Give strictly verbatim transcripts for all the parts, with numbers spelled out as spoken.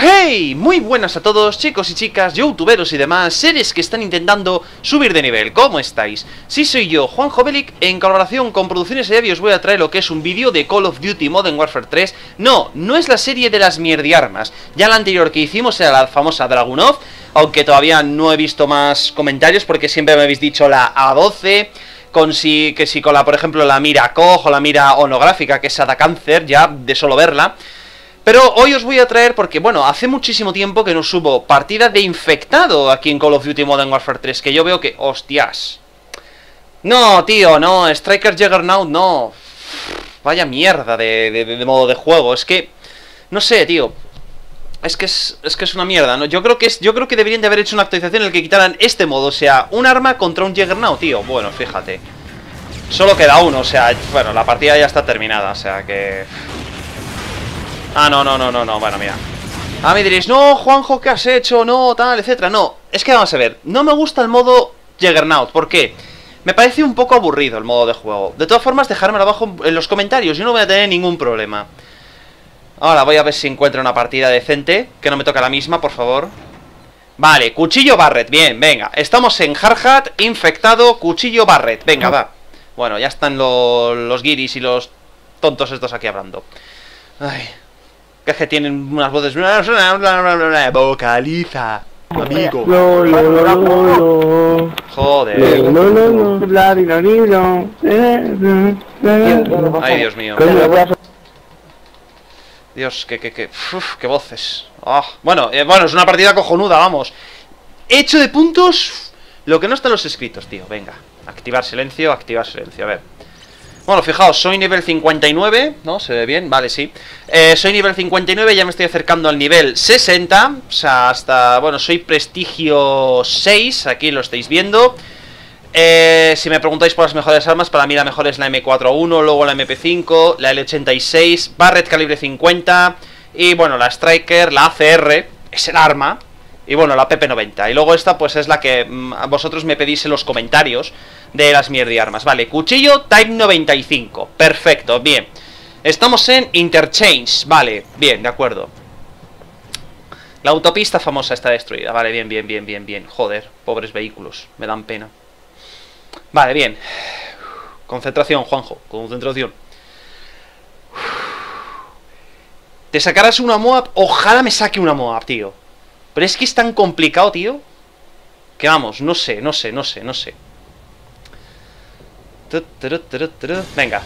¡Hey! Muy buenas a todos, chicos y chicas, youtuberos y demás, seres que están intentando subir de nivel. ¿Cómo estáis? Sí, soy yo, Juanjo Belic. En colaboración con Producciones de Avios voy a traer lo que es un vídeo de Call of Duty Modern Warfare tres. No, no es la serie de las mierdiarmas. Ya la anterior que hicimos era la famosa Dragunov, aunque todavía no he visto más comentarios porque siempre me habéis dicho la A doce... Con si, que si con la, por ejemplo, la mira Cog o la mira onográfica, que esa da cáncer ya de solo verla. Pero hoy os voy a traer porque, bueno, hace muchísimo tiempo que no subo partida de infectado aquí en Call of Duty Modern Warfare tres, que yo veo que, hostias. No, tío, no, Striker Juggernaut, no. Vaya mierda de, de, de modo de juego, es que, no sé, tío. Es que es, es que es una mierda, ¿no? Yo creo que es, yo creo que deberían de haber hecho una actualización en la que quitaran este modo, o sea, un arma contra un Juggernaut, tío. Bueno, fíjate. Solo queda uno, o sea, bueno, la partida ya está terminada, o sea que... Ah, no, no, no, no, no, bueno, mira. Ah, me diréis, no, Juanjo, ¿qué has hecho? No, tal, etcétera. No, es que vamos a ver, no me gusta el modo Juggernaut, ¿por qué? Me parece un poco aburrido el modo de juego. De todas formas, dejármelo abajo en los comentarios, yo no voy a tener ningún problema. Ahora voy a ver si encuentro una partida decente. Que no me toca la misma, por favor. Vale, cuchillo Barret, bien, venga. Estamos en Hardhat, infectado, cuchillo Barret, venga, va. Bueno, ya están lo, los guiris y los tontos estos aquí hablando. Ay, que es que tienen unas voces. Vocaliza, amigo. Joder. Ay, Dios mío. Dios, que, que, que, uf, que voces. Oh, bueno, eh, bueno, es una partida cojonuda, vamos. Hecho de puntos. Lo que no están los escritos, tío, venga. Activar silencio, activar silencio, a ver. Bueno, fijaos, soy nivel cincuenta y nueve, ¿no? ¿Se ve bien? Vale, sí. eh, Soy nivel cincuenta y nueve, ya me estoy acercando al nivel sesenta. O sea, hasta, bueno, soy prestigio seis, aquí lo estáis viendo. Eh, si me preguntáis por las mejores armas, para mí la mejor es la M cuatro uno, luego la M P cinco, la L ochenta y seis, Barret Calibre cincuenta y bueno, la Striker, la A C R, es el arma, y bueno, la P P noventa. Y luego esta pues es la que mmm, vosotros me pedís en los comentarios de las mierdi armas. Vale, cuchillo Type noventa y cinco, perfecto, bien. Estamos en Interchange, vale, bien, de acuerdo. La autopista famosa está destruida, vale, bien, bien, bien, bien, bien. Joder, pobres vehículos, me dan pena. Vale, bien. Concentración, Juanjo, concentración. ¿Te sacarás una M O A P? Ojalá me saque una M O A P, tío. Pero es que es tan complicado, tío, que vamos, no sé, no sé, no sé, no sé. Venga.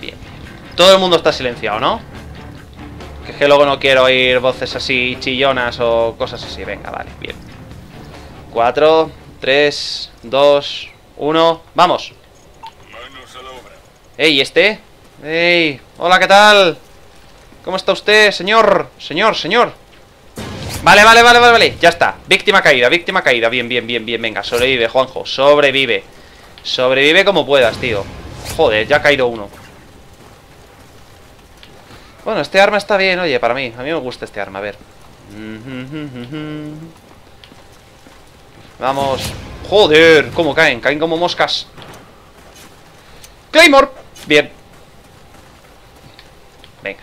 Bien. Todo el mundo está silenciado, ¿no? Que es que luego no quiero oír voces así chillonas o cosas así. Venga, vale, bien. cuatro, tres, dos... Uno, vamos. Ey, este. Ey, hola, ¿qué tal? ¿Cómo está usted, señor? Señor, señor. Vale, vale, vale, vale, vale. Ya está. Víctima caída, víctima caída. Bien, bien, bien, bien. Venga, sobrevive, Juanjo. Sobrevive. Sobrevive como puedas, tío. Joder, ya ha caído uno. Bueno, este arma está bien, oye, para mí. A mí me gusta este arma, a ver. Vamos. Joder, cómo caen, caen como moscas. Claymore, bien. Venga.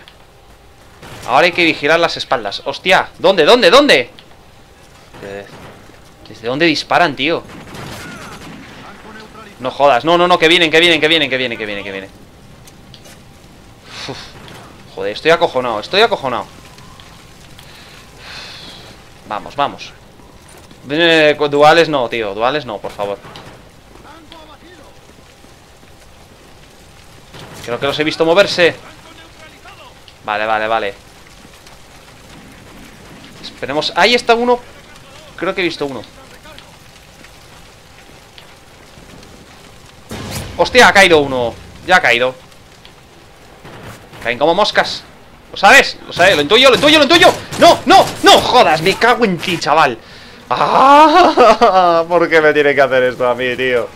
Ahora hay que vigilar las espaldas. Hostia, ¿dónde, dónde, dónde? ¿Desde dónde disparan, tío? No jodas, no, no, no, que vienen, que vienen, que vienen, que vienen, que vienen, que vienen. Uf. Joder, estoy acojonado, estoy acojonado. Vamos, vamos. Eh, duales no, tío, duales no, por favor. Creo que los he visto moverse. Vale, vale, vale. Esperemos, ahí está uno. Creo que he visto uno. Hostia, ha caído uno. Ya ha caído. Caen como moscas. ¿Lo sabes? ¿Lo sabes? ¿Lo intuyo? ¿Lo intuyo? ¿Lo intuyo? ¡No, no, no! Jodas, me cago en ti, chaval. Ah, ¿por qué me tiene que hacer esto a mí, tío?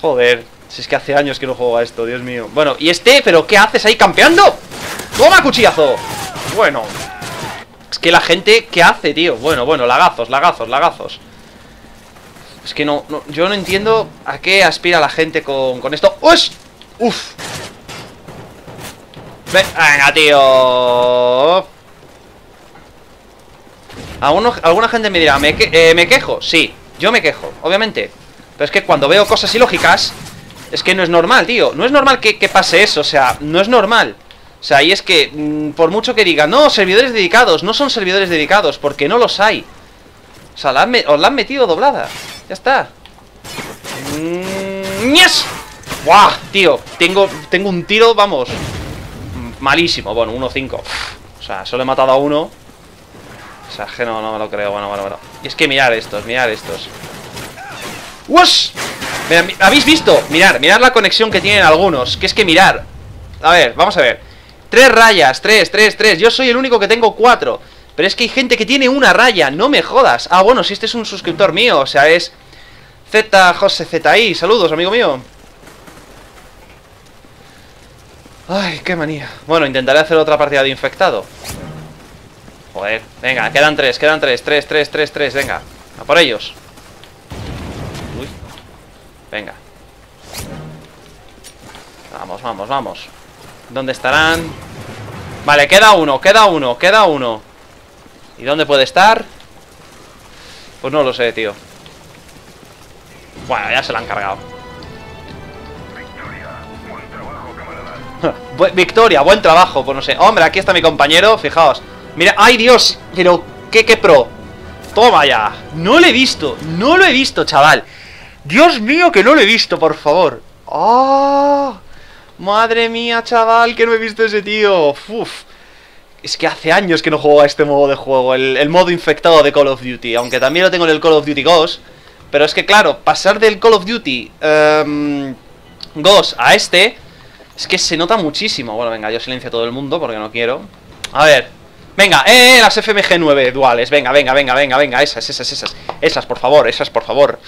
Joder, si es que hace años que no juego a esto, Dios mío. Bueno, ¿y este? ¿Pero qué haces ahí campeando? ¡Toma, cuchillazo! Bueno. Es que la gente, ¿qué hace, tío? Bueno, bueno, lagazos, lagazos, lagazos. Es que no, no yo no entiendo a qué aspira la gente con, con esto. ¡Ush! ¡Uf! Venga, tío. Alguno, alguna gente me dirá, ¿me, que, eh, ¿me quejo? Sí, yo me quejo, obviamente. Pero es que cuando veo cosas ilógicas, es que no es normal, tío. No es normal que, que pase eso, o sea, no es normal. O sea, y es que, mmm, por mucho que digan, no, servidores dedicados, no son servidores dedicados, porque no los hay. O sea, la han me, os la han metido doblada. Ya está. Mm, ¡yes! ¡Guau! Tío, tengo, tengo un tiro, vamos, malísimo. Bueno, uno cinco. O sea, solo he matado a uno. O sea, que no, no me lo creo. Bueno, bueno, bueno. Y es que mirad estos, mirad estos. ¡Ush! Mirad, ¿habéis visto? Mirad, mirad la conexión que tienen algunos. Que es que mirad. A ver, vamos a ver. Tres rayas, tres, tres, tres. Yo soy el único que tengo cuatro. Pero es que hay gente que tiene una raya, no me jodas. Ah, bueno, si este es un suscriptor mío, o sea, es Z José Z I. Saludos, amigo mío. Ay, qué manía. Bueno, intentaré hacer otra partida de infectado. Joder, venga, quedan tres, quedan tres, tres, tres, tres, tres, venga. A por ellos. Uy. Venga. Vamos, vamos, vamos. ¿Dónde estarán? Vale, queda uno, queda uno, queda uno. ¿Y dónde puede estar? Pues no lo sé, tío. Bueno, ya se la han cargado. Victoria, buen trabajo, pues no sé. Hombre, aquí está mi compañero, fijaos. Mira, ¡ay Dios! Pero, ¿qué, qué pro? Toma ya, no lo he visto. No lo he visto, chaval. Dios mío, que no lo he visto, por favor. ¡Oh! Madre mía, chaval, que no he visto ese tío. Uf. Es que hace años que no juego a este modo de juego, el, el modo infectado de Call of Duty. Aunque también lo tengo en el Call of Duty Ghost. Pero es que claro, pasar del Call of Duty um, Ghost a este... Es que se nota muchísimo. Bueno, venga, yo silencio a todo el mundo porque no quiero. A ver. Venga, eh, las F M G nueve duales. Venga, venga, venga, venga, venga. Esas, esas, esas. Esas, por favor, esas, por favor.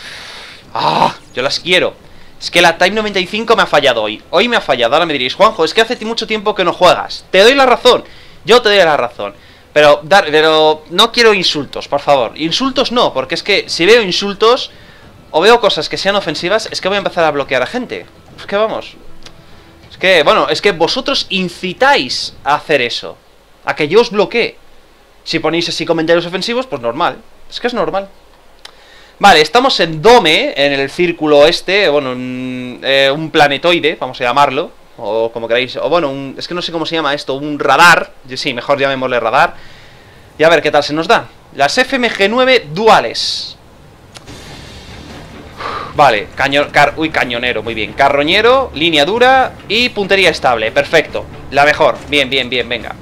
Ah, yo las quiero. Es que la Type noventa y cinco me ha fallado hoy. Hoy me ha fallado. Ahora me diréis, Juanjo, es que hace mucho tiempo que no juegas. Te doy la razón. Yo te doy la razón. Pero, dar, pero no quiero insultos, por favor. Insultos no, porque es que si veo insultos o veo cosas que sean ofensivas, es que voy a empezar a bloquear a gente. Es que vamos... Que, bueno, es que vosotros incitáis a hacer eso, a que yo os bloquee. Si ponéis así comentarios ofensivos, pues normal, es que es normal. Vale, estamos en Dome, en el círculo este, bueno, un, eh, un planetoide, vamos a llamarlo, o como queráis, o bueno, un, es que no sé cómo se llama esto, un radar, sí, mejor llamémosle radar. Y a ver qué tal se nos da, las F M G nueve duales. Vale, caño, car, uy, cañonero, muy bien. Carroñero, línea dura y puntería estable, perfecto. La mejor, bien, bien, bien, venga.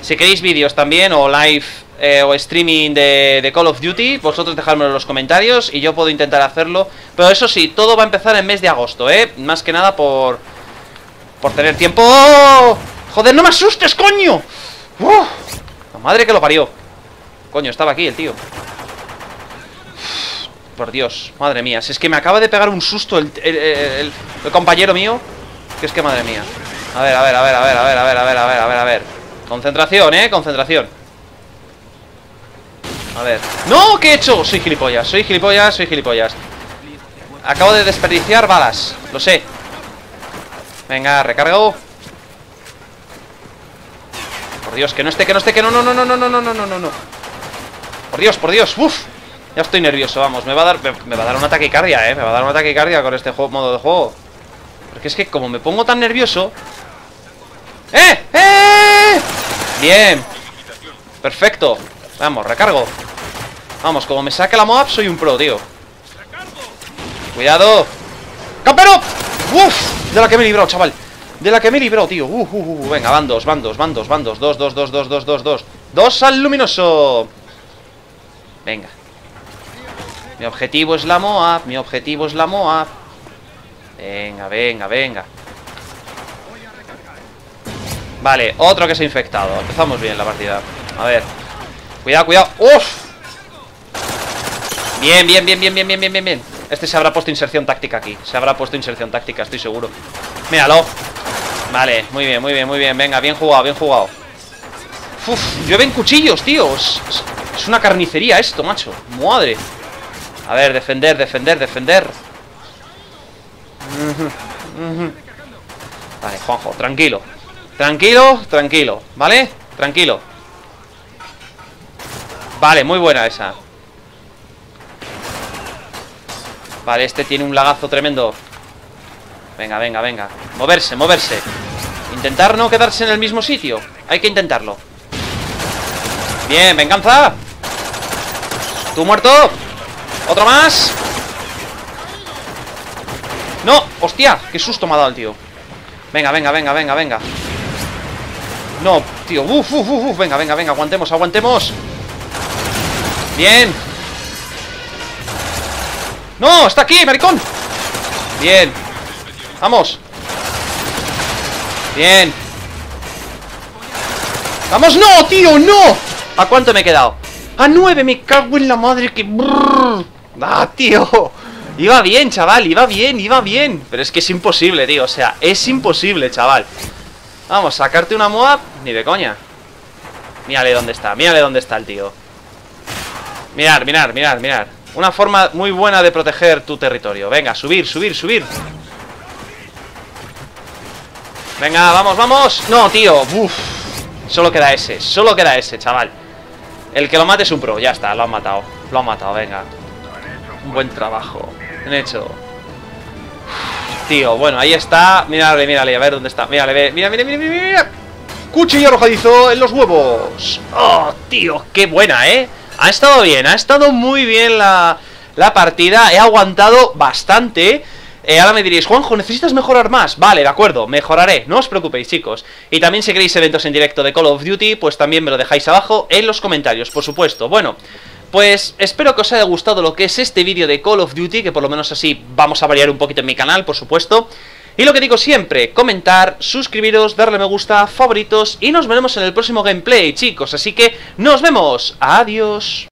Si queréis vídeos también o live eh, o streaming de, de Call of Duty, vosotros dejadmelo en los comentarios y yo puedo intentar hacerlo. Pero eso sí, todo va a empezar en mes de agosto, ¿eh? Más que nada por... por tener tiempo... ¡Oh! ¡Joder, no me asustes, coño! ¡Oh! La madre que lo parió. Coño, estaba aquí el tío. Por Dios, madre mía, si es que me acaba de pegar un susto el, el, el, el, el compañero mío. Que es que madre mía. A ver, a ver, a ver, a ver, a ver, a ver, a ver, a ver, a ver, a ver. Concentración, eh, concentración. A ver. ¡No! ¿Qué he hecho? Soy gilipollas, soy gilipollas, soy gilipollas. Acabo de desperdiciar balas, lo sé. Venga, recargo. Por Dios, que no esté, que no esté, que no, no, no, no, no, no, no, no, no, no. Por Dios, por Dios, uff. Ya estoy nervioso, vamos, me va a dar, me, me va a dar un ataque cardia, eh, me va a dar un ataque cardia con este juego, modo de juego. Porque es que como me pongo tan nervioso... ¡Eh! ¡Eh! Bien. Perfecto. Vamos, recargo. Vamos, como me saque la MOAB soy un pro, tío. Cuidado. ¡Campero! ¡Uf! De la que me he librado, chaval. De la que me he librado, tío. Uh, uh, uh. Venga, van dos, van dos, van dos, van dos. Dos, dos, dos, dos, dos, dos, dos. Dos al luminoso. Venga. Mi objetivo es la MOAB, mi objetivo es la MOAB. Venga, venga, venga. Vale, otro que se ha infectado. Empezamos bien la partida. A ver. Cuidado, cuidado. ¡Uf! Bien, bien, bien, bien, bien, bien, bien, bien. Este se habrá puesto inserción táctica aquí. Se habrá puesto inserción táctica, estoy seguro. Míralo. Vale, muy bien, muy bien, muy bien. Venga, bien jugado, bien jugado. Uf, llueven cuchillos, tíos. Es una carnicería esto, macho. Madre. A ver, defender, defender, defender. Vale, Juanjo, tranquilo. Tranquilo, tranquilo, ¿vale? Tranquilo. Vale, muy buena esa. Vale, este tiene un lagazo tremendo. Venga, venga, venga. Moverse, moverse. Intentar no quedarse en el mismo sitio. Hay que intentarlo. Bien, venganza. Tú muerto. Otro más. No, hostia, qué susto me ha dado el tío. Venga, venga, venga, venga, venga. No, tío, uf, uf, uf, uf. Venga, venga, venga, aguantemos, aguantemos. Bien. No, está aquí, maricón. Bien. Vamos. Bien. Vamos, no, tío, no. ¿A cuánto me he quedado? A nueve, me cago en la madre que... Ah, tío. Iba bien, chaval, iba bien, iba bien. Pero es que es imposible, tío, o sea, es imposible, chaval. Vamos, sacarte una M O A B, ni de coña. Mírale dónde está, mírale dónde está el tío. Mirar, mirar, mirar, mirar. Una forma muy buena de proteger tu territorio. Venga, subir, subir, subir. Venga, vamos, vamos. No, tío, uff. Solo queda ese, solo queda ese, chaval. El que lo mate es un pro, ya está, lo han matado. Lo han matado, venga. Un buen trabajo, bien hecho. Tío, bueno, ahí está. Mírale, mírale, a ver dónde está. Mírale, ve. Mira, mira, mira, mira, mira. Cuchillo arrojadizo en los huevos. Oh, tío, qué buena, eh. Ha estado bien, ha estado muy bien la, la partida. He aguantado bastante. Eh, ahora me diréis, Juanjo, ¿necesitas mejorar más? Vale, de acuerdo, mejoraré, no os preocupéis, chicos. Y también si queréis eventos en directo de Call of Duty, pues también me lo dejáis abajo en los comentarios, por supuesto. Bueno, pues espero que os haya gustado lo que es este vídeo de Call of Duty, que por lo menos así vamos a variar un poquito en mi canal, por supuesto. Y lo que digo siempre, comentar, suscribiros, darle me gusta, favoritos, y nos veremos en el próximo gameplay, chicos. Así que, nos vemos, adiós.